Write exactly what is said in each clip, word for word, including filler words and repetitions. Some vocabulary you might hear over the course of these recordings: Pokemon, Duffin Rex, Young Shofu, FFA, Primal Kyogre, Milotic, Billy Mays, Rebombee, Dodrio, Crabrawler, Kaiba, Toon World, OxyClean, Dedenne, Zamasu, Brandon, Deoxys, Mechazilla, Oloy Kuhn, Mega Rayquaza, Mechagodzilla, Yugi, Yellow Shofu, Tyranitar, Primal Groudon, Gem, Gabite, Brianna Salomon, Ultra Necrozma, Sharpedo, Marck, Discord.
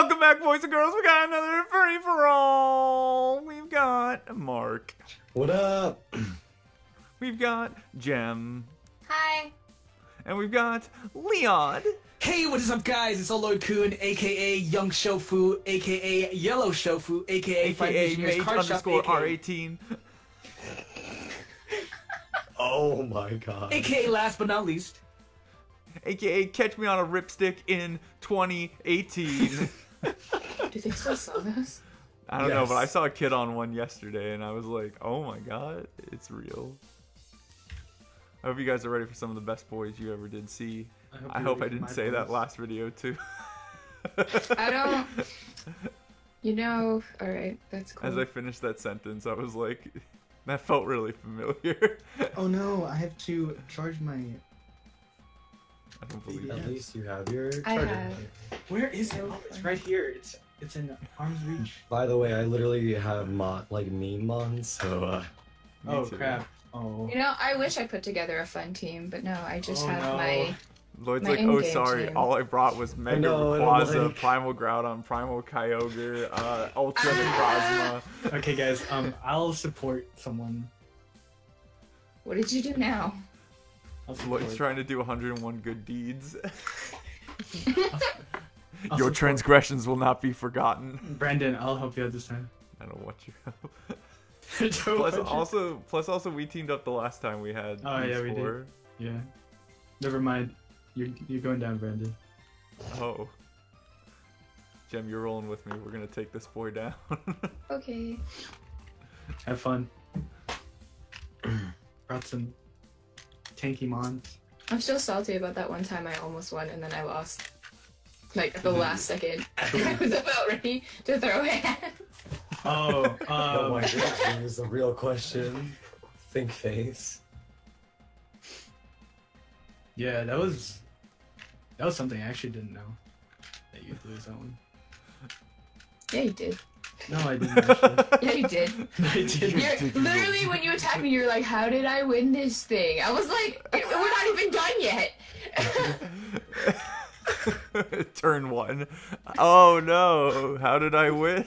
Welcome back, boys and girls. We got another free for all. We've got Mark. What up? We've got Gem. Hi. And we've got Leon. Hey, what is up, guys? It's Oloy Kuhn, aka Young Shofu, aka Yellow Shofu, aka aka Mage underscore R eighteen. Oh my god. Aka last but not least. A K A catch me on a ripstick in twenty eighteen. Do they still sell those? I don't yes. know, but I saw a kid on one yesterday, and I was like, oh my god, it's real. I hope you guys are ready for some of the best boys you ever did see. I hope, I, hope I didn't say voice. that last video, too. I don't... You know... Alright, that's cool. As I finished that sentence, I was like, that felt really familiar. Oh no, I have to charge my... I don't believe yeah. At least you have your charger. I have. Where is it? Oh, it's right here. It's it's in arm's reach. By the way, I literally have mod like meme on, so. Uh, oh too. crap! Oh. You know, I wish I put together a fun team, but no, I just oh, have no. my. Lloyd's my like, oh sorry, team. all I brought was Mega Rayquaza, like... Primal Groudon, Primal Kyogre, uh, Ultra Necrozma. Ah! Okay, guys, um, I'll support someone. What did you do now? Lloyd's trying to do one hundred and one good deeds. Your transgressions will not be forgotten. Brandon, I'll help you out this time. I don't want your help. plus, also, plus, also, we teamed up the last time we had. Oh yeah, we did. Yeah. Never mind. You're you're going down, Brandon. Oh. Gem, you're rolling with me. We're gonna take this boy down. Okay. Have fun. Brought some. Tanky mons. I'm still salty about that one time I almost won and then I lost. Like the last second. I was about ready to throw hands. Oh, um... oh my god, here's the real question. Think face. Yeah, that was that was something I actually didn't know. That you'd lose that one. Yeah, you did. No, I didn't. Yeah, you did. I did. Literally, when you attacked me, you were like, "How did I win this thing?" I was like, "We're not even done yet." Turn one. Oh no! How did I win?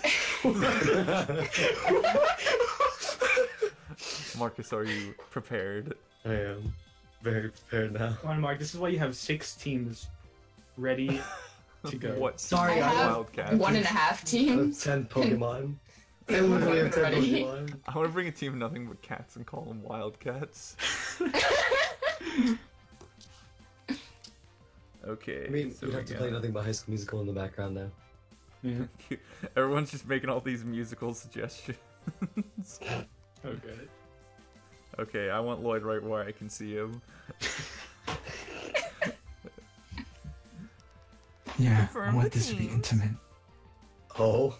Marcus, are you prepared? I am very prepared now. Come on, Mark. This is why you have six teams ready. To go. What? Sorry, I have one and a half teams. Ten Pokemon. I want to bring a team of nothing but cats and call them Wildcats. Okay. I mean, so we have to play nothing but High School Musical in the background now. Yeah. Everyone's just making all these musical suggestions. Okay. Okay, I want Lloyd right where I can see him. Yeah, I want this to be intimate. Oh.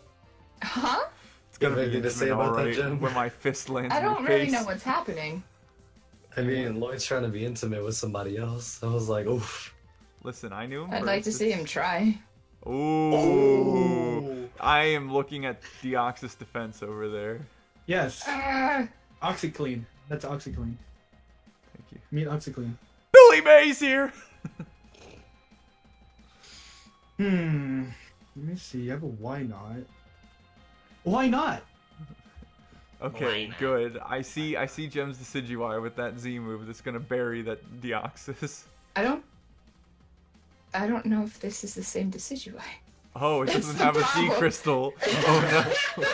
Huh? It's gonna be intimate to say about right, that, Jim. When my fist lands I don't in your really face. know what's happening. I mean, Lloyd's trying to be intimate with somebody else. I was like, oof. Listen, I knew him. I'd first. like to see him try. Ooh. Oh. I am looking at Deoxys defense over there. Yes. Uh. OxyClean. That's OxyClean. Thank you. Meet OxyClean. Billy Mays here! Hmm. Let me see. I have a why not. Why not? Okay, why not? Good. I see. I see. Gem's Decidueye with that Z move that's gonna bury that Deoxys. I don't. I don't know if this is the same Decidueye. Oh, it that's doesn't have problem. a Z crystal. Oh no.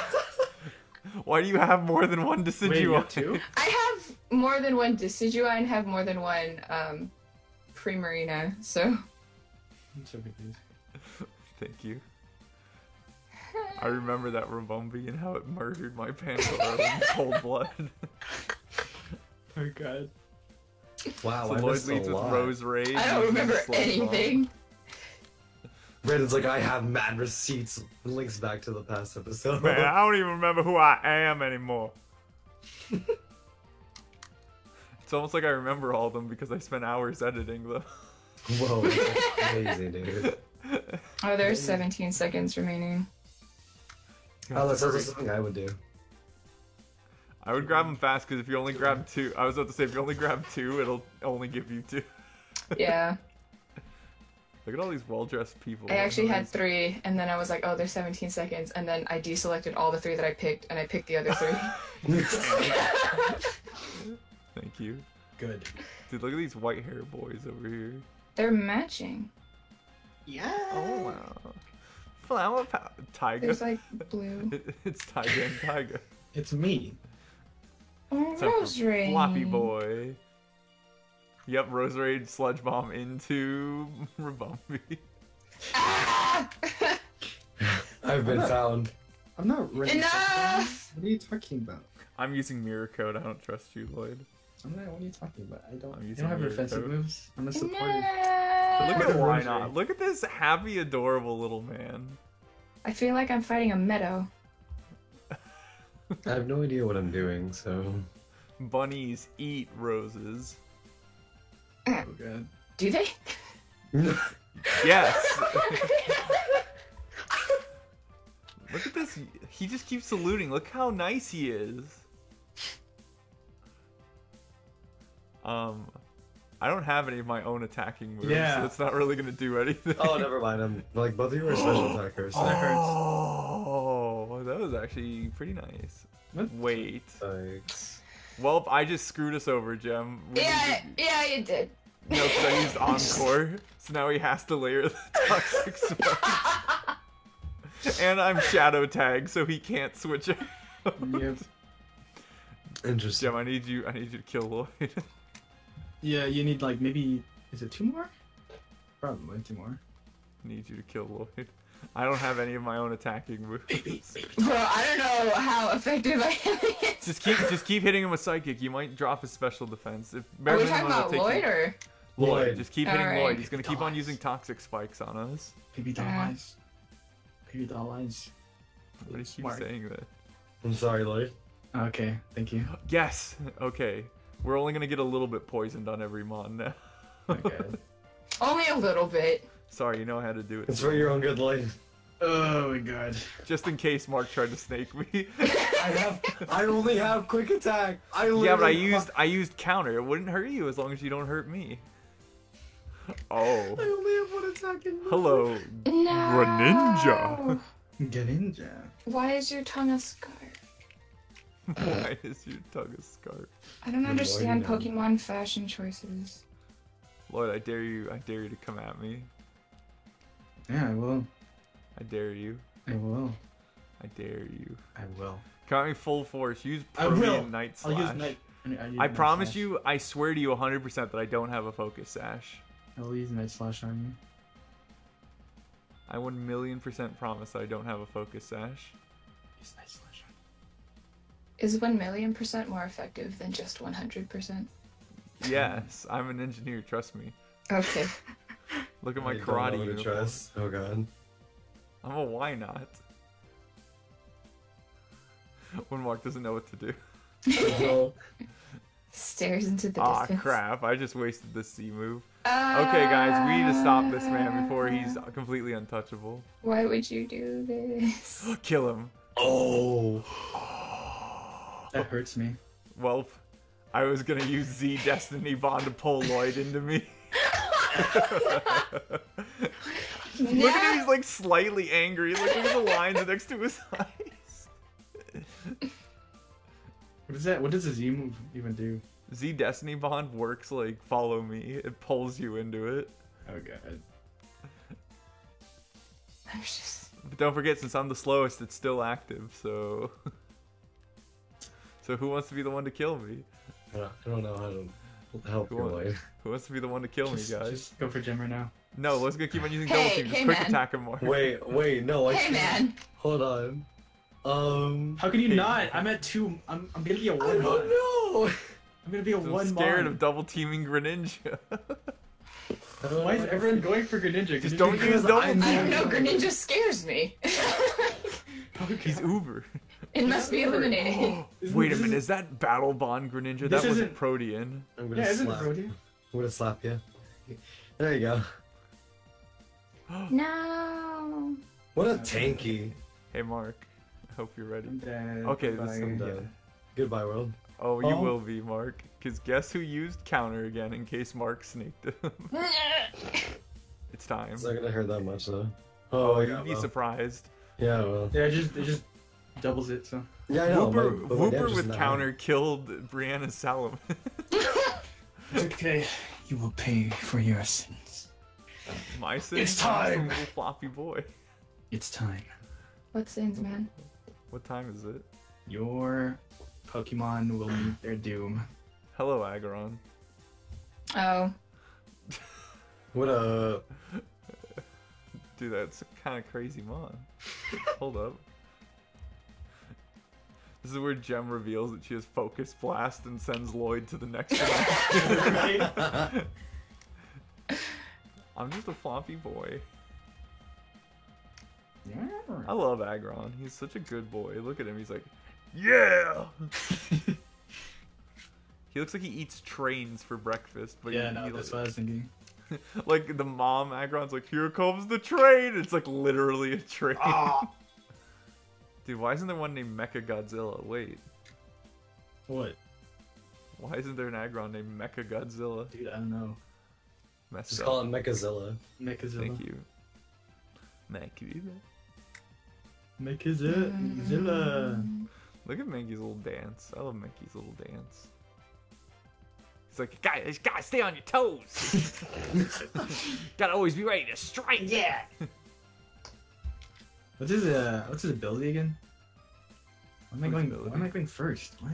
Why do you have more than one Decidueye? Wait, I have more than one Decidueye and have more than one um, Primarina. So. Thank you. I remember that Rebombee and how it murdered my Panther in cold blood. Oh god. Wow, so I Lloyd leads with Roserade. I don't remember anything. Brandon's like, I have mad receipts. Links back to the past episode. Man, I don't even remember who I am anymore. It's almost like I remember all of them because I spent hours editing them. Whoa, that's crazy, dude. Oh, there's seventeen seconds remaining. Oh, that's something I would do. I would grab them fast, because if you only grab two... I was about to say, if you only grab two, it'll only give you two. Yeah. Look at all these well-dressed people. I actually had three, and then I was like, oh, there's seventeen seconds, and then I deselected all the three that I picked, and I picked the other three. Thank you. Good. Dude, look at these white hair boys over here. They're matching. Yeah. Oh, wow. Flower power. Tiger. There's, like, blue. it, it's Tiger and Tiger. It's me. Oh, Roserade. Floppy boy. Yep, Roserade Sludge Bomb into Rebombee. Ah! I've been I'm not, found. I'm not ready. Enough! What are you talking about? I'm using Mirror Code. I don't trust you, Lloyd. I'm not. What are you talking about? I don't. I'm using you don't have your offensive code. moves. I'm a supporter. No! Look at why not? Look at this happy, adorable little man. I feel like I'm fighting a meadow. I have no idea what I'm doing. So. Bunnies eat roses. Oh, God. Do they? Yes. Look at this. He just keeps saluting. Look how nice he is. Um, I don't have any of my own attacking moves, yeah. so it's not really gonna do anything. Oh, never mind. I'm like both of you are special attackers. So oh, that hurts. Oh, that was actually pretty nice. What? Wait. Thanks. Well, I just screwed us over, Gem. We yeah, to... yeah, you did. No, because I used Encore, so now he has to layer the Toxic Spikes. And I'm Shadow Tag, so he can't switch out. Yep. Interesting. Gem, I need you. I need you to kill Lloyd. Yeah, you need like maybe is it two more? Probably two more. I need you to kill Lloyd. I don't have any of my own attacking moves. Well, I don't know how effective I am. Just keep, just keep hitting him with Psychic. You might drop his special defense. If Are we talking about Lloyd you... or? Lloyd. Lloyd. Just keep All hitting right. Lloyd. He's gonna keep on using Toxic Spikes on us. Baby doll eyes. Baby doll eyes. Why do you keep saying that? I'm sorry, Lloyd. Okay, thank you. Yes. Okay, we're only gonna get a little bit poisoned on every mon now. Okay. Only a little bit. Sorry, you know I had to do it. It's for your own good life. Oh my God. Just in case Mark tried to snake me. I have. I only have quick attack. I yeah, but I used I used counter. It wouldn't hurt you as long as you don't hurt me. Oh. I only have one attack. In Hello, no. Greninja. Greninja. Why is your tongue a scar? Why is your tongue a scarf? I don't understand Pokemon fashion choices. Lloyd, I dare you! I dare you to come at me. Yeah, I will. I dare you. I will. I dare you. I will. Come at me full force. Use Protean Night Slash. I'll use Night. I, use I night promise slash. you. I swear to you, one hundred percent that I don't have a Focus Sash. I will use Night Slash on you. I one million percent promise that I don't have a Focus Sash. Use Night Slash. Is one million percent more effective than just one hundred percent? Yes, I'm an engineer, trust me. Okay. Look at my I karate uniform. Oh God. I'm a why not? When Mark doesn't know what to do. Well, stares into the ah, distance. Ah, crap, I just wasted the C move. Uh, okay, guys, we need to stop this man before he's completely untouchable. Why would you do this? Kill him. Oh. That hurts me. Well, I was gonna use Z Destiny Bond to pull Lloyd into me. Look no. at him, he's like slightly angry. Look at the lines next to his eyes. What is that? What does a Z move even do? Z Destiny Bond works like follow me. It pulls you into it. Oh God. I'm just... But don't forget, since I'm the slowest, it's still active, so... So who wants to be the one to kill me? I don't know how to help you, Lloyd. Who wants to be the one to kill just, me, guys? Just go for Jim right now. No, let's go keep on using hey, double team. Just hey, quick man. attack him more. Wait, wait, no. Like, hey, man. Hold on. Um. How can you hey, not? Man. I'm at two. I'm. I'm gonna be a one. I don't mon. know. I'm gonna be a I'm one. I'm scared mon. of double teaming Greninja. Why is everyone going for Greninja? Just Greninja don't use double team. I don't know. Greninja scares me. He's Uber. It this must be eliminated. Wait a minute, is that Battle Bond Greninja? That wasn't Protean. I'm gonna yeah, slap. isn't Protean? I'm gonna slap you. There you go. No. What a tanky. Hey Mark, I hope you're ready. I'm dead. Okay, Goodbye. this is I'm dead. Goodbye world. Oh, you oh. will be, Mark. Cause guess who used counter again in case Mark sneaked him. It's time. It's not gonna hurt that much though. Oh, oh yeah, you'd be well. surprised. Yeah, well. Yeah, it just it just doubles it. So. Yeah, I know. Wooper, but, but Wooper with counter hurt. killed Brianna Salomon. Okay, you will pay for your sins. My sins. It's time, little floppy boy. It's time. What sins, man? What time is it? Your Pokemon will meet their doom. Hello, Aggron. Oh. What up? Dude, that's kind of crazy, Mon. Hold up. This is where Gem reveals that she has Focus Blast and sends Lloyd to the next one. I'm just a floppy boy. Yeah. I love Aggron. He's such a good boy. Look at him. He's like, yeah! He looks like he eats trains for breakfast. But yeah, he, no, he that's like, what I was thinking. Like, the mom, Aggron's like, here comes the train! It's like literally a train. Oh. Dude, why isn't there one named Mechagodzilla? Wait. What? Why isn't there an Aggron named Mechagodzilla? Dude, I don't know. Messed Just up. Call it Mechazilla. Mechazilla. Thank you. Mechazilla. Mechazilla. Look at Mankey's little dance. I love Mankey's little dance. He's like, guys, gotta stay on your toes. Gotta always be ready to strike. Yeah. What's his uh? What's his ability again? Why am I going? Why am I going first? What?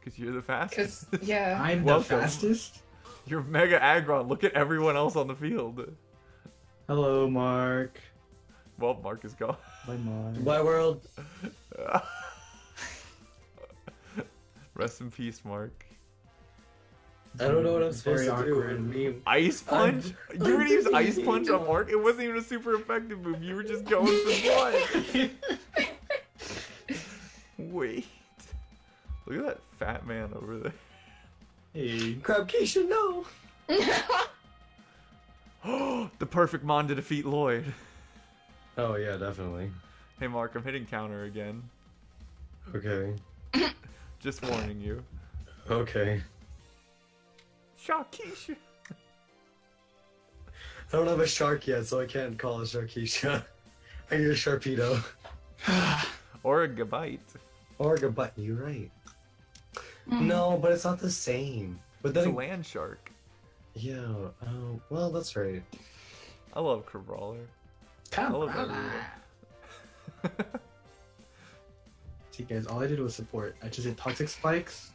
Because you're the fastest. Yeah. I'm the fastest. You're Mega Aggron. Look at everyone else on the field. Hello, Mark. Well, Mark is gone. Bye, Mark. Bye, world. Rest in peace, Mark. I don't know what I'm supposed to do. Meme. Ice Punch? I'm, you were gonna use Ice Punch on Mark? It wasn't even a super effective move. You were just going for blood. Wait. Look at that fat man over there. Hey. Crabcation, no! Oh, the perfect Mon to defeat Lloyd. Oh, yeah, definitely. Hey, Mark, I'm hitting counter again. Okay. Just warning you. Okay. Sharkeisha. I don't have a shark yet, so I can't call it Sharkeisha. I need a Sharpedo. Or a Gabite. Or a Gabite, you're right. Mm. No, but it's not the same. But then it's a land shark. Yeah, oh, well, that's right. I love Crabrawler. I love everyone. See, guys, all I did was support. I just did Toxic Spikes.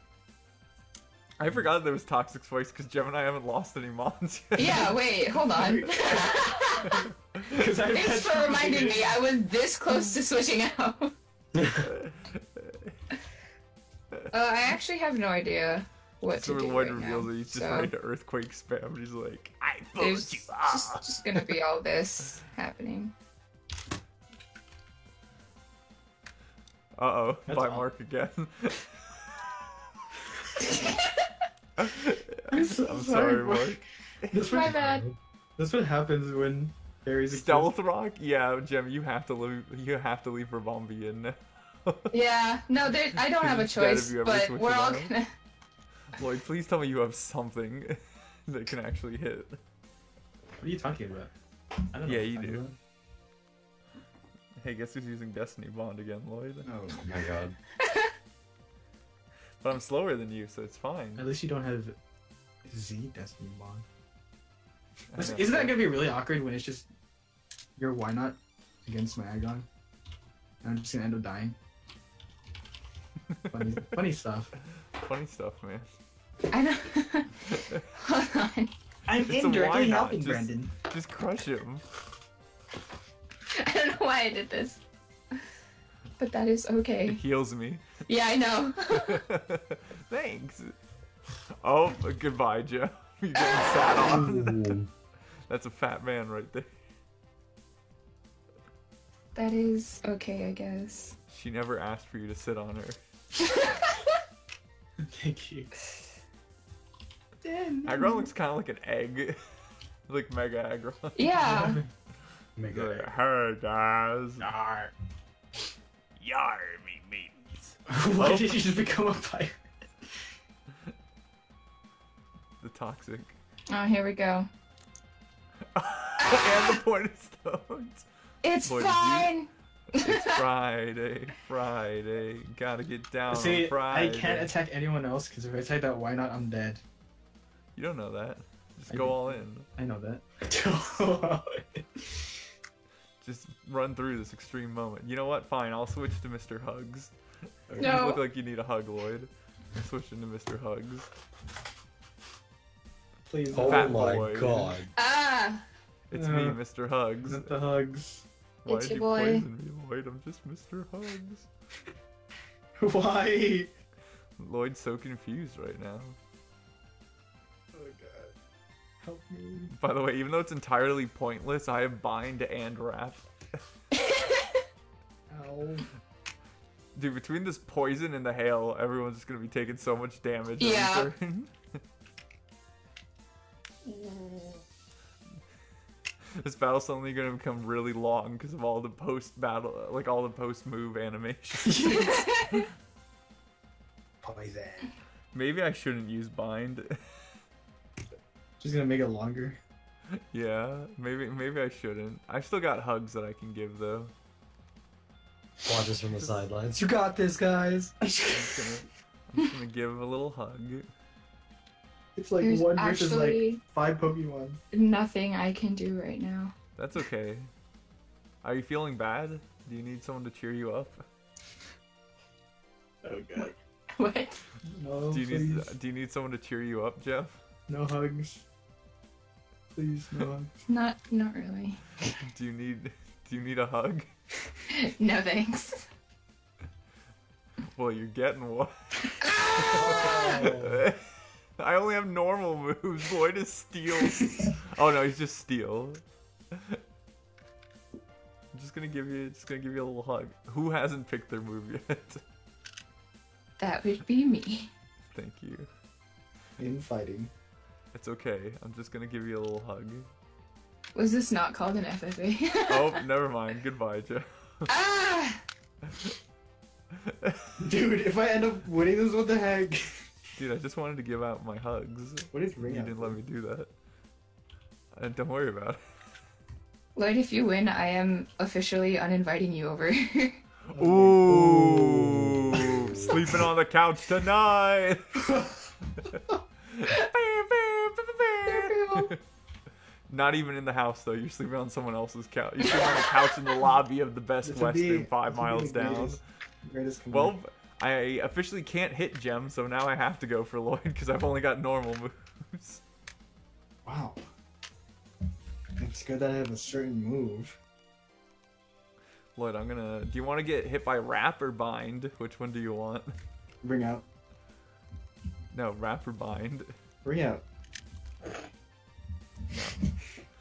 I forgot there was Toxic Spikes because Gem and I haven't lost any mons yet. Yeah, wait, hold on. Thanks for reminding me. I was this close to switching out. uh, I actually have no idea what so to do Lloyd right reveals now, that he's so. just ready to Earthquake spam, and he's like, I fucked you up. It's just, just gonna be all this happening. Uh-oh, bye Mark again. I'm, I'm sorry, sorry Mark. This My bad. That's what happens when Harry's Stealth Rock? Yeah, Gem, you have to leave you have to leave Rebombee in. Yeah, no, there I don't have a choice, but we're all out. gonna Lloyd, please tell me you have something that can actually hit. What are you talking about? I don't know. Yeah, you do. About. Hey, guess who's using Destiny Bond again, Lloyd? Oh my god. But I'm slower than you, so it's fine. At least you don't have Z Destiny Bond. Isn't that going to be really awkward when it's just your why not against my Aggron? And I'm just going to end up dying. Funny, funny stuff. Funny stuff, man. I don't... Hold on. I'm it's indirectly helping just, Brandon. Just crush him. I don't know why I did this. But that is okay. It heals me. Yeah, I know. Thanks. Oh, goodbye, Joe. You're getting sat on. That's a fat man right there. That is okay, I guess. She never asked for you to sit on her. Thank you. Damn. Aggron looks kind of like an egg. Like Mega Aggron. Yeah. Mega like, hey, guys. Yar. Yar, me meat. Why did you just become a pirate? The toxic. Oh, here we go. And the Point of Stones. It's Point fine. It's Friday, Friday. Gotta get down See, on Friday. I can't attack anyone else because if I attack that, why not? I'm dead. You don't know that. Just I go do. all in. I know that. Just run through this extreme moment. You know what? Fine, I'll switch to Mister Hugs. No. You look like you need a hug, Lloyd. I'm switching to Mister Hugs. Please. Oh Fat my Lloyd. God. Ah. It's uh, me, Mister Hugs. Not the hugs. Why did you boy. poison me, Lloyd? I'm just Mister Hugs. Why? Lloyd's so confused right now. Oh god. Help me. By the way, even though it's entirely pointless, I have bind and wrap. Ow. Dude, between this poison and the hail, everyone's just gonna be taking so much damage. Yeah. This battle's suddenly gonna become really long because of all the post battle, like all the post move animations. Poison. Maybe I shouldn't use bind. Just gonna make it longer. Yeah, maybe maybe I shouldn't. I still got hugs that I can give though. Watch us from the sidelines. You got this, guys. I'm just gonna, I'm just gonna give him a little hug. It's like There's one versus like five Pokemon. Nothing I can do right now. That's okay. Are you feeling bad? Do you need someone to cheer you up? Oh god. What? No, do you please. Need, do you need someone to cheer you up, Jeff? No hugs. Please, no hugs. Not, not really. Do you need, do you need a hug? No thanks. Well, you're getting one. Oh. I only have normal moves. Lloyd is steel. Oh no, he's just steel. I'm just gonna give you, just gonna give you a little hug. Who hasn't picked their move yet? That would be me. Thank you. In fighting. It's okay. I'm just gonna give you a little hug. Was this not called an F F A? Oh, never mind. Goodbye, Joe. Ah! Dude, if I end up winning this, what the heck? Dude, I just wanted to give out my hugs. What is ring? You didn't let me do that. And don't worry about it. Lloyd, if you win, I am officially uninviting you over. Ooh, Ooh. Sleeping on the couch tonight. Not even in the house though. You're sleeping on someone else's couch. You're sleeping on a couch in the lobby of the Best Western, five miles down. Well. I officially can't hit Gem, so now I have to go for Lloyd because I've only got normal moves. Wow. It's good that I have a certain move. Lloyd, I'm gonna... Do you want to get hit by Wrap or Bind? Which one do you want? Ring out. No, Wrap or Bind. Ring out.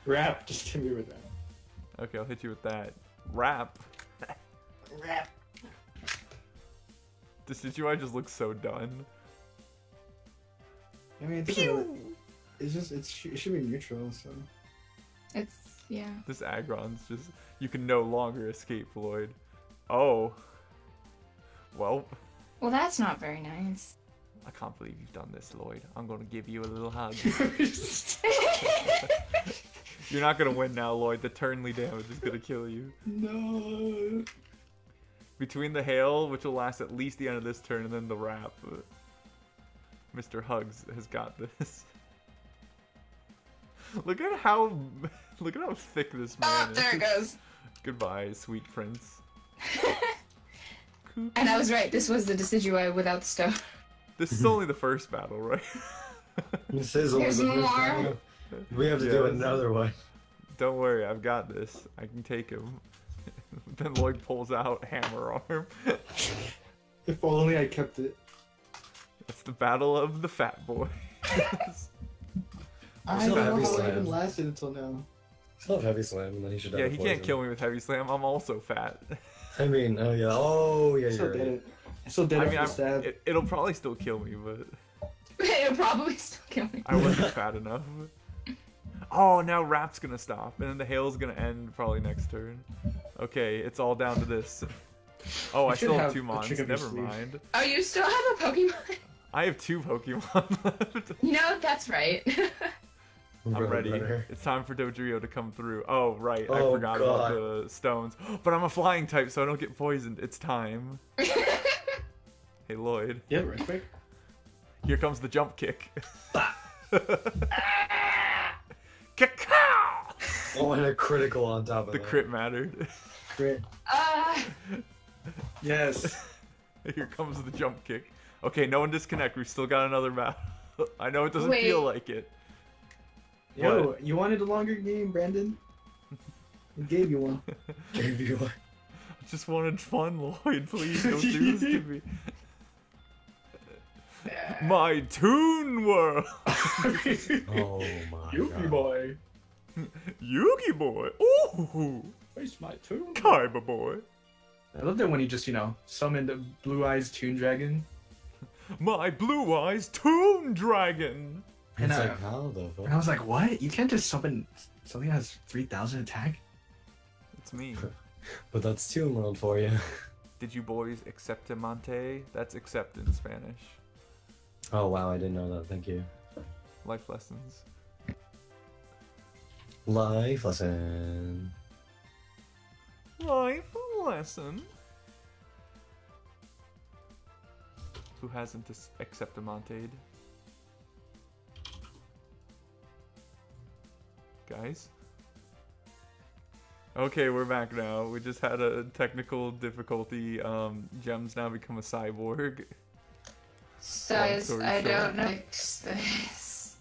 Wrap, just hit me with that. Okay, I'll hit you with that. Wrap. Wrap. Decidueye just looks so done. I mean, it's, a, it's just, it's, it should be neutral, so. It's, yeah. This Aggron's just, you can no longer escape, Lloyd. Oh. Well. Well, that's not very nice. I can't believe you've done this, Lloyd. I'm gonna give you a little hug. You're not gonna win now, Lloyd. The turnly damage is gonna kill you. No. Between the hail, which will last at least the end of this turn, and then the wrap, uh, Mister Hugs has got this. Look at how, look at how thick this man oh, is. There it goes. Goodbye, sweet prince. And I was right. This was the Decidueye without the stone. This is only the first battle, right? This is only There's the first more. battle. We have to yeah, do another one. Don't worry, I've got this. I can take him. Then Lloyd pulls out Hammer Arm. If only I kept it. It's the battle of the Fat Boys. I don't know how it even lasted until now. Still have Heavy Slam, and then he should. Yeah, he can't kill me with Heavy Slam. I'm also fat. I mean, oh yeah, oh yeah, you're right. I still did it. I mean, I'm, it, it'll probably still kill me, but it'll probably still kill me. I wasn't fat enough. Oh, now Rap's gonna stop, and then the hail's gonna end probably next turn. Okay, it's all down to this. Oh, I still have, have two Mons, never mind. Oh, you still have a Pokemon? I have two Pokemon left. You know, that's right. I'm ready. Better. It's time for Dodrio to come through. Oh, right. Oh, I forgot God. about the stones. But I'm a flying type, so I don't get poisoned. It's time. Hey, Lloyd. Yeah, right quick. Here comes the jump kick. Ka-ka! Oh, and a critical on top of the that. The crit mattered. Crit. Uh... Yes. Here comes the jump kick. Okay, no one disconnect. We've still got another battle. I know it doesn't Wait. feel like it. Yo, what? You wanted a longer game, Brandon? I gave you one. Gave you one. I just wanted fun, Lloyd. Please don't do this to me. My Toon World. Oh my Yugi God. boy. Yugi boy. Ooh. Where's my Toon? Kaiba boy. I loved it when he just, you know, summoned a Blue Eyes Toon Dragon. My Blue Eyes Toon Dragon. And, uh, like, how the fuck? And I was like, what? You can't just summon something that has three thousand attack? It's me. But that's Toon World for you. Did you boys accept Amante? That's accept in Spanish. Oh wow, I didn't know that. Thank you. Life lessons. Life lesson. Life lesson. Who hasn't accepted Montade? Guys? Okay, we're back now. We just had a technical difficulty. Um, Gem's now become a cyborg. Size, so I don't know this.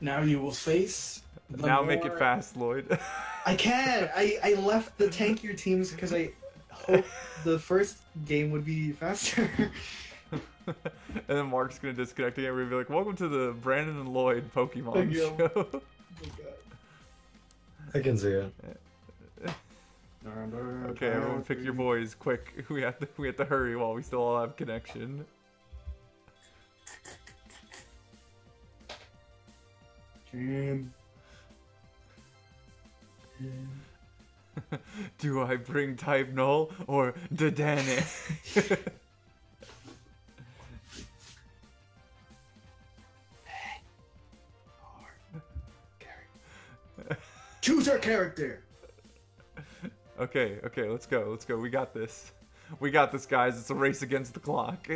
Now you will face. Now more... make it fast, Lloyd. I can. I I left the tankier teams because I hope the first game would be faster. And then Mark's gonna disconnect again. We're gonna be like, "Welcome to the Brandon and Lloyd Pokemon show." Oh my God. I can see it. Okay, everyone pick your boys, quick. We have to we have to hurry while we still all have connection. Gem. Gem. Do I bring Type Null or Dedenne? Choose our character! Okay, okay, let's go, let's go. We got this. We got this, guys. It's a race against the clock.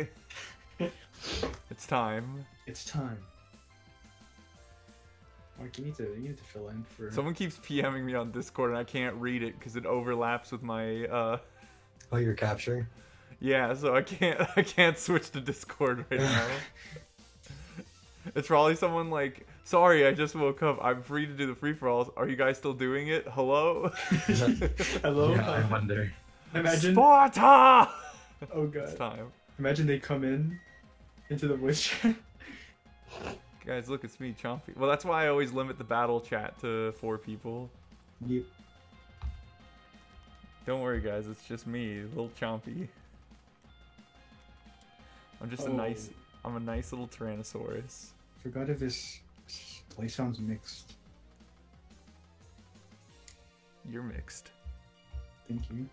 It's time. It's time. Mark, you need to, you need to fill in for... Someone keeps PMing me on Discord and I can't read it because it overlaps with my, uh... Oh, your capture? Yeah, so I can't, I can't switch to Discord right now. It's probably someone like... Sorry, I just woke up. I'm free to do the free-for-alls. Are you guys still doing it? Hello? Hello? Yeah, I wonder. Imagine... Sparta! Oh, God. It's time. Imagine they come in into the voice chat. Guys, look, it's me, Chompy. Well, that's why I always limit the battle chat to four people. Yep. Don't worry, guys. It's just me, little Chompy. I'm just oh. a nice... I'm a nice little Tyrannosaurus. Forgot if this... Play sounds mixed. You're mixed. Thank you.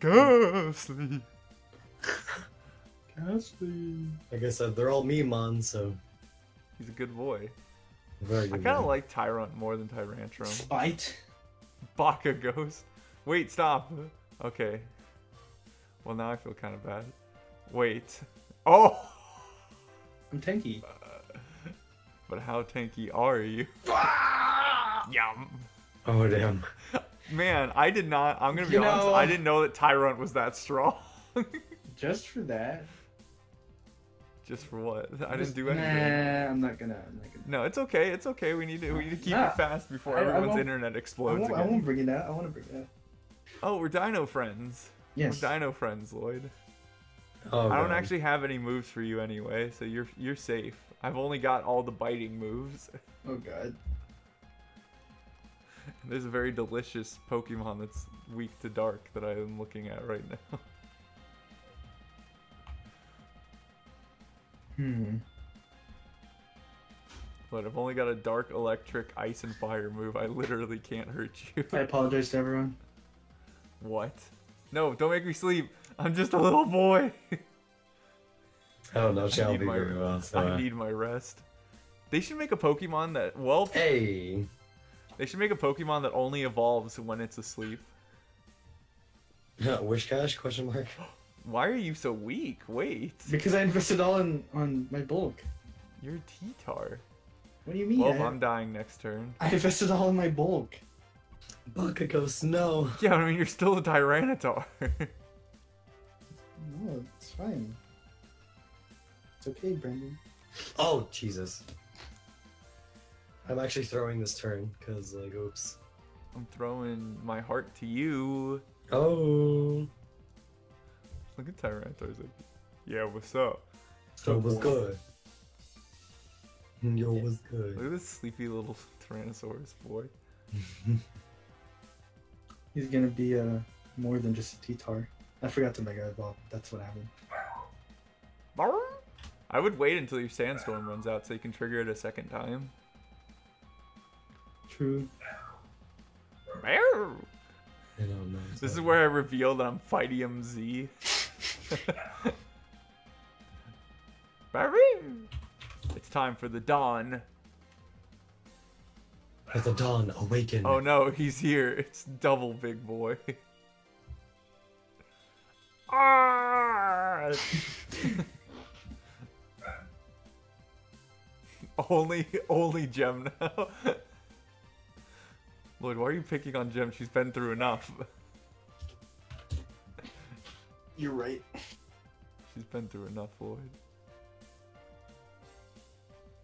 Ghastly! Ghastly! Like I said, they're all Meemon, so... He's a good boy. Very good I kinda boy. like Tyrunt more than Tyrantrum. Spite! Baka Ghost! Wait, stop! Okay. Well, now I feel kinda bad. Wait. Oh! I'm tanky. Uh, but how tanky are you? Yum. Oh, damn. Man, I did not, I'm gonna be you honest, know, I didn't know that Tyrunt was that strong. Just for that? Just for what? I just, didn't do anything. Nah, I'm not gonna, I'm not gonna. No, it's okay, it's okay, we need to, we need to keep nah, it fast before I, everyone's I internet explodes I again. I won't bring it out, I wanna bring it out. Oh, we're dino friends. Yes. We're dino friends, Lloyd. Oh, I don't man. actually have any moves for you anyway, so you're you're safe. I've only got all the biting moves. Oh God. There's a very delicious Pokemon that's weak to dark that I am looking at right now. Hmm. But I've only got a dark, electric, ice, and fire move. I literally can't hurt you. I apologize to everyone. What? No, don't make me sleep. I'm just a little boy. I don't know Shelby very well, so... I need my rest. They should make a Pokemon that... Well... Hey! They should make a Pokemon that only evolves when it's asleep. Wishcash? Question mark. Why are you so weak? Wait. Because I invested all in on my bulk. You're a T-Tar. What do you mean? Well, I, I'm dying next turn. I invested all in my bulk. Bukaco Snow. Yeah, I mean, you're still a Tyranitar. No, it's fine. It's okay, Brandon. Oh, Jesus. I'm actually throwing this turn, because, like, oops. I'm throwing my heart to you. Oh. Look at Tyranitar's like, yeah, what's up? So what's good? Yo, what's good? Look at this sleepy little Tyrannosaurus boy. He's gonna be uh, more than just a T-Tar. I forgot to Mega Evolve. That's what happened. I would wait until your Sandstorm runs out so you can trigger it a second time. True. I don't know. This is where I reveal that I'm fighting M Z. It's time for the dawn. Let the dawn awaken. Oh no, he's here. It's double big boy. Ah! only, only Gem now. Lloyd, why are you picking on Gem? She's been through enough. You're right. She's been through enough, Lloyd.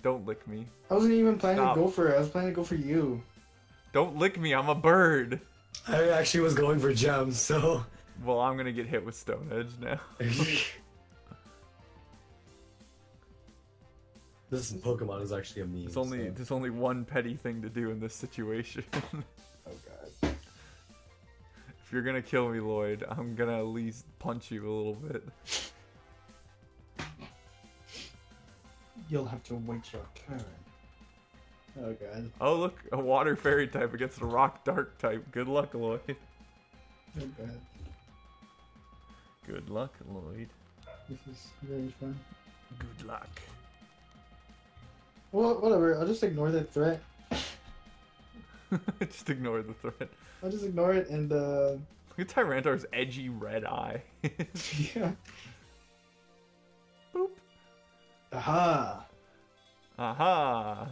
Don't lick me. I wasn't even planning Stop. to go for it. I was planning to go for you. Don't lick me. I'm a bird. I actually was going for Gem, so... Well, I'm gonna get hit with Stone Edge now. This Pokemon is actually a meme. There's only, so. there's only one petty thing to do in this situation. Oh god. If you're gonna kill me, Lloyd, I'm gonna at least punch you a little bit. You'll have to wait your turn. Oh god. Oh look, a water fairy type against a rock dark type. Good luck, Lloyd. Oh god. Good luck, Lloyd. This is very fun. Good luck. Well, whatever. I'll just ignore that threat. Just ignore the threat. I'll just ignore it and, uh... Look at Tyrantar's edgy red eye. Yeah. Boop. Aha. Aha.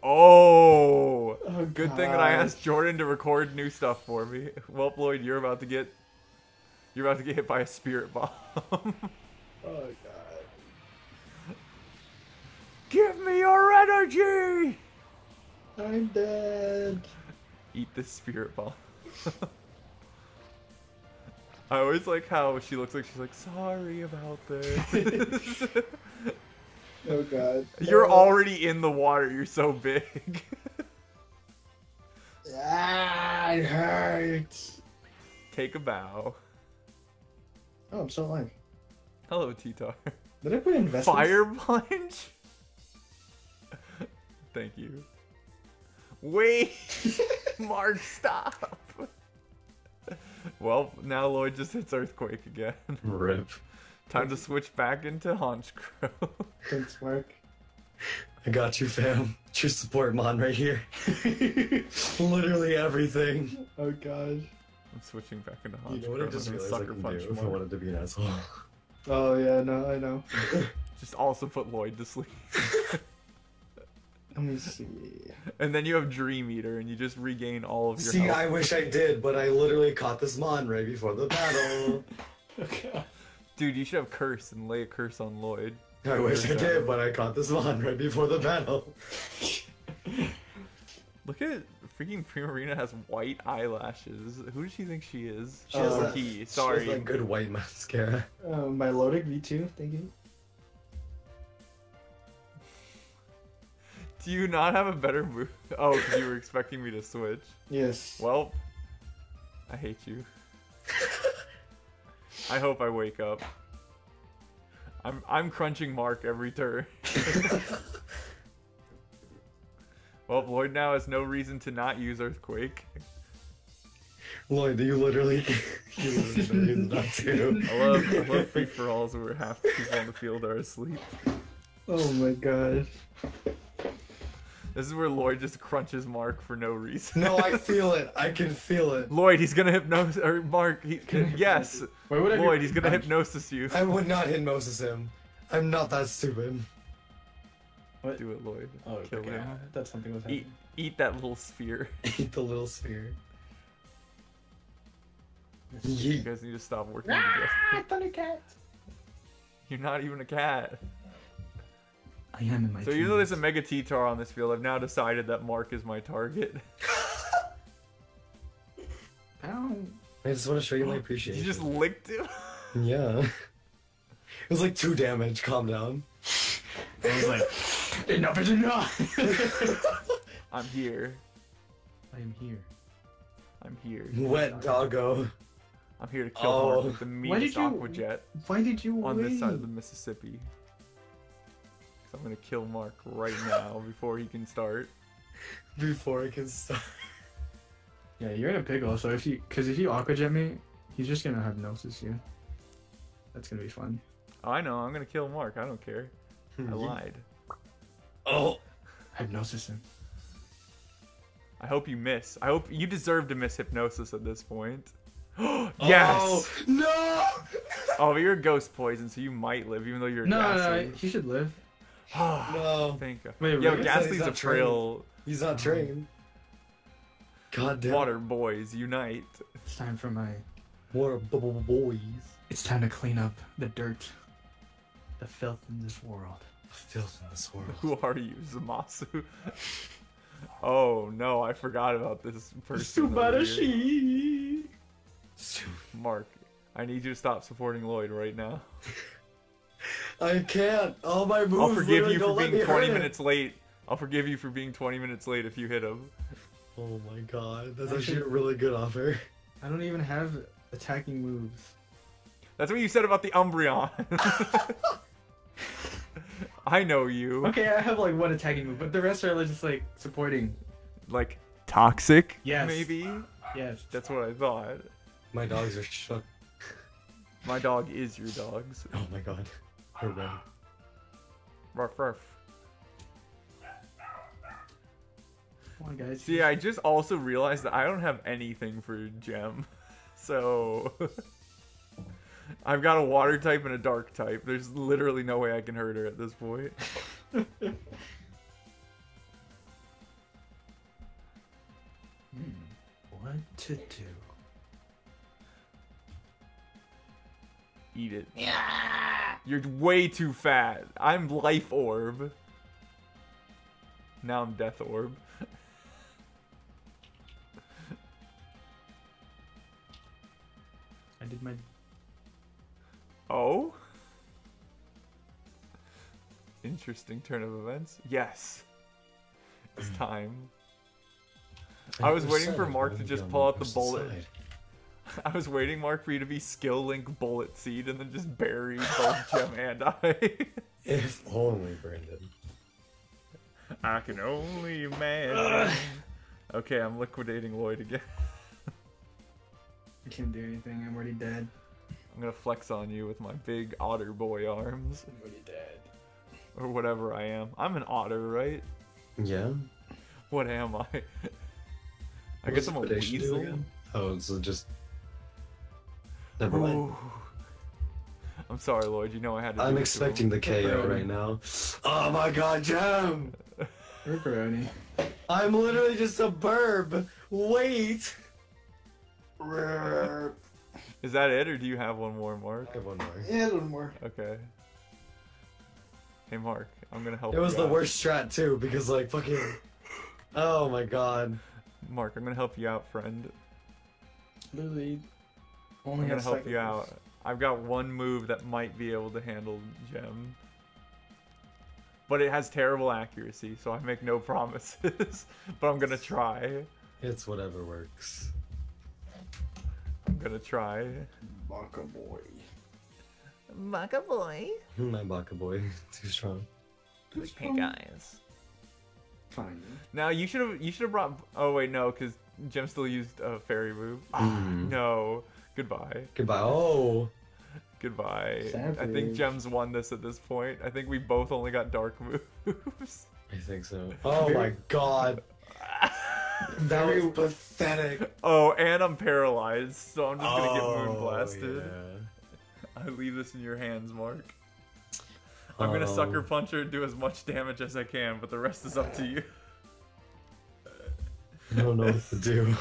Oh, oh good gosh. thing that I asked Jordan to record new stuff for me. Well, Lloyd, you're about to get, you're about to get hit by a spirit bomb. Oh god! Give me your energy! I'm dead. Eat this spirit bomb. I always like how she looks like she's like sorry about this. Oh god. You're oh. already in the water, you're so big. Ah, it hurts. Take a bow. Oh, I'm still alive. Hello, T-Tar. Did I put investments? Fire punch? Thank you. Wait! Mark, stop! Well, now Lloyd just hits Earthquake again. Rip. Time to switch back into Honchcrow. Thanks, Mark. I got you, fam. True support mon right here. Literally everything. Oh god. I'm switching back into Honchcrow. You know what I just realized I can do if I wanted to be an asshole? Oh yeah, no, I know. Just also put Lloyd to sleep. Let me see. And then you have Dream Eater, and you just regain all of your See, health. I wish I did, but I literally caught this mon right before the battle. Okay. Dude, you should have curse and lay a curse on Lloyd. I curse wish I out. did, but I caught this one right before the battle. Look at freaking Primarina has white eyelashes. Who does she think she is? She has uh, he. Sorry. She has that good white mascara. Uh, Milotic V two, thank you. Do you not have a better move? Oh, because you were expecting me to switch. Yes. Well, I hate you. I hope I wake up. I'm I'm crunching Mark every turn. Well, Lloyd now has no reason to not use Earthquake. Lloyd, you literally, you literally know that too. I love, I love free for alls where half the people on the field are asleep. Oh my gosh. This is where Lloyd just crunches Mark for no reason. No, I feel it. I can feel it. Lloyd, he's gonna hypnosis or Mark. He, can yes. Why would I Lloyd, he's gonna hypnosis you. I would not hypnosis him. I'm not that stupid. What? Do it, Lloyd. Oh, kill okay. him. That's something was happening. Eat, eat that little sphere. Eat the little sphere. You guys need to stop working. Ah, Thundercat. You're not even a cat. I am in my So team. Even though there's a Mega T-Tar on this field, I've now decided that Mark is my target. Ow. I just want to show you my appreciation. You just licked him? Yeah. It was like two damage, calm down. I was like, enough is enough! I'm here. I am here. I'm here. Wet doggo. I'm here to kill oh. Mark with the meanest you, Aqua Jet. Why did you On wait? This side of the Mississippi. I'm gonna kill Mark right now before he can start. Before he can start. Yeah, you're in a pickle. So if you, cause if you Aqua Jet me, he's just gonna hypnosis you. That's gonna be fun. Oh, I know. I'm gonna kill Mark. I don't care. I lied. Oh, hypnosis him. I hope you miss. I hope you deserve to miss hypnosis at this point. Yes! Oh, no! Oh, but you're a ghost poison, so you might live, even though you're. No, no, no, he should live. No. Thank God. Wait, yo, Ghastly's a trail. He's not trained. God damn. Water boys, unite. It's time for my... Water boys. It's time to clean up the dirt. The filth in this world. The filth in this world. Who are you, Zamasu? Oh, no, I forgot about this person. Tsubarashi! Mark, I need you to stop supporting Lloyd right now. I can't. All my moves. I'll forgive you for being twenty minutes late. I'll forgive you for being twenty minutes late if you hit him. Oh my god, that's actually a really good offer. I don't even have attacking moves. That's what you said about the Umbreon. I know you. Okay, I have like one attacking move, but the rest are just like supporting. Like toxic? Yes. Maybe. Yes. That's what I thought. My dogs are shook. My dog is your dog's. Oh my god. Ruff, ruff. Come on, guys. See, I just also realized that I don't have anything for Gem. So... I've got a water type and a dark type. There's literally no way I can hurt her at this point. hmm. What to do? Eat it. Yeah. You're way too fat. I'm Life Orb. Now I'm Death Orb. I did my... Oh? Interesting turn of events. Yes. It's time. I, I was waiting for Mark to just pull out the bullet. Side. I was waiting, Mark, for you to be Skill Link Bullet Seed and then just bury both Gem and I. If only, Brandon. I can only imagine. Ugh. Okay, I'm liquidating Lloyd again. I can't do anything, I'm already dead. I'm gonna flex on you with my big otter boy arms. I'm already dead. Or whatever I am. I'm an otter, right? Yeah. What am I? I what guess I'm a weasel. Oh, so just... Never mind. I'm sorry, Lloyd. You know I had to. I'm do expecting the K O right now. Oh my god, Gem! Ripperoni. I'm literally just a burb. Wait. Is that it, or do you have one more, Mark? I have one more. Yeah, one more. Okay. Hey, Mark. I'm gonna help. It was you the out. Worst strat too, because like fucking. Oh my god. Mark, I'm gonna help you out, friend. Literally. I'm gonna help you out. I've got one move that might be able to handle Gem. But it has terrible accuracy, so I make no promises. But I'm gonna try. It's whatever works. I'm gonna try. Baka boy. Baka boy? My Baka boy. Too strong. Too strong. Hey guys. Fine. Now you should have you should have brought oh wait no, cause Gem still used a fairy move. Mm. Oh, no. Goodbye. Goodbye. Oh. Goodbye. Savage. I think Gem's won this at this point. I think we both only got dark moves. I think so. Oh my god. That was pathetic. Oh, and I'm paralyzed, so I'm just gonna oh, get moon blasted. Yeah. I leave this in your hands, Mark. I'm gonna um, sucker punch her and do as much damage as I can, but the rest is up to you. I don't know what to do.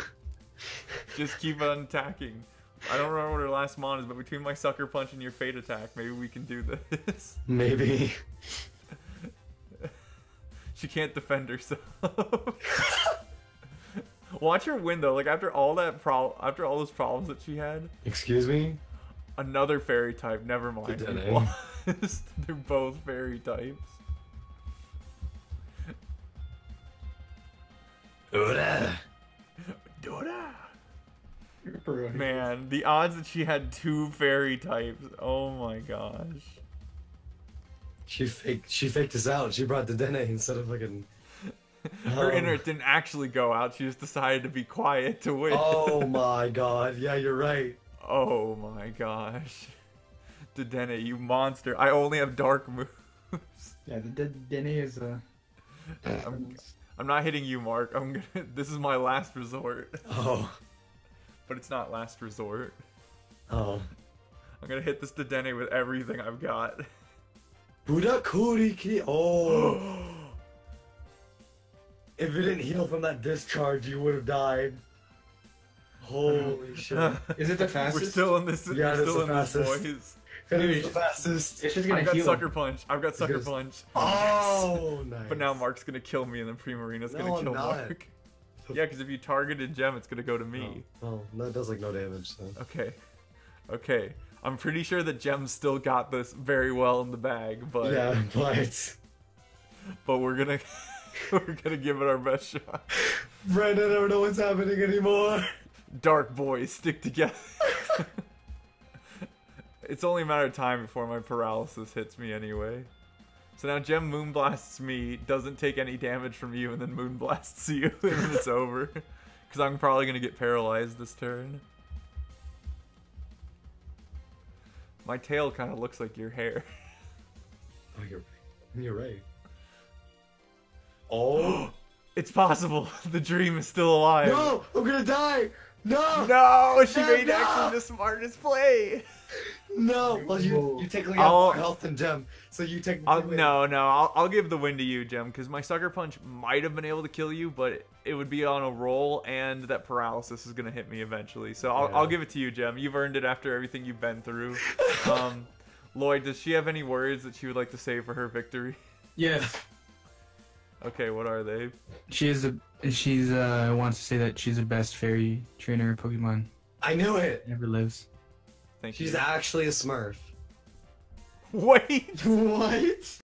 Just keep on attacking. I don't remember what her last mon is, but between my sucker punch and your fate attack, maybe we can do this. Maybe. She can't defend herself. Watch her win though. Like after all that pro after all those problems that she had. Excuse me. Another fairy type. Never mind. They're both fairy types. Dora. Dora. Man, the odds that she had two fairy types. Oh my gosh. She faked. She faked us out. She brought Dedenne instead of fucking. Um... Her internet didn't actually go out. She just decided to be quiet to win. Oh my god! Yeah, you're right. Oh my gosh, Dedenne, you monster! I only have dark moves. Yeah, the Dedenne is a. I'm, I'm not hitting you, Mark. I'm gonna. This is my last resort. Oh. But it's not last resort. Oh. I'm gonna hit this Dedenne with everything I've got. Budakuriki! Oh! If you didn't heal from that discharge, you would have died. Holy shit. Is it the fastest? We're still in this, yeah, we're still in this boys. Dude, it's the fastest. It's just gonna I've got heal. Sucker Punch. I've got Sucker just... Punch. Oh, nice. But now Mark's gonna kill me and then Primarina's no, gonna kill Mark. Yeah, because if you targeted Gem, it's gonna go to me. Oh, oh. That does like no damage, so. Okay. Okay. I'm pretty sure that Gem still got this very well in the bag, but yeah, but but we're gonna we're gonna give it our best shot. Brandon, I don't know what's happening anymore. Dark boys, stick together. It's only a matter of time before my paralysis hits me anyway. So now Gem moonblasts me, doesn't take any damage from you, and then moonblasts you, and then it's over. Because I'm probably gonna get paralyzed this turn. My tail kind of looks like your hair. Oh, you're right. You're right. Oh. It's possible. The dream is still alive. No! I'm gonna die! No! No! She no, made no. actually the smartest play! No! Well, you, you take away more health than Gem, so you take I'll, No, no. I'll, I'll give the win to you, Gem, because my Sucker Punch might have been able to kill you, but it, it would be on a roll, and that paralysis is gonna hit me eventually. So I'll, yeah. I'll give it to you, Gem. You've earned it after everything you've been through. um, Lloyd, does she have any words that she would like to say for her victory? Yeah. Okay, what are they? She is a she's uh wants to say that she's the best fairy trainer in Pokemon. I knew it. Never lives. Thank she's you. She's actually a Smurf. Wait, what?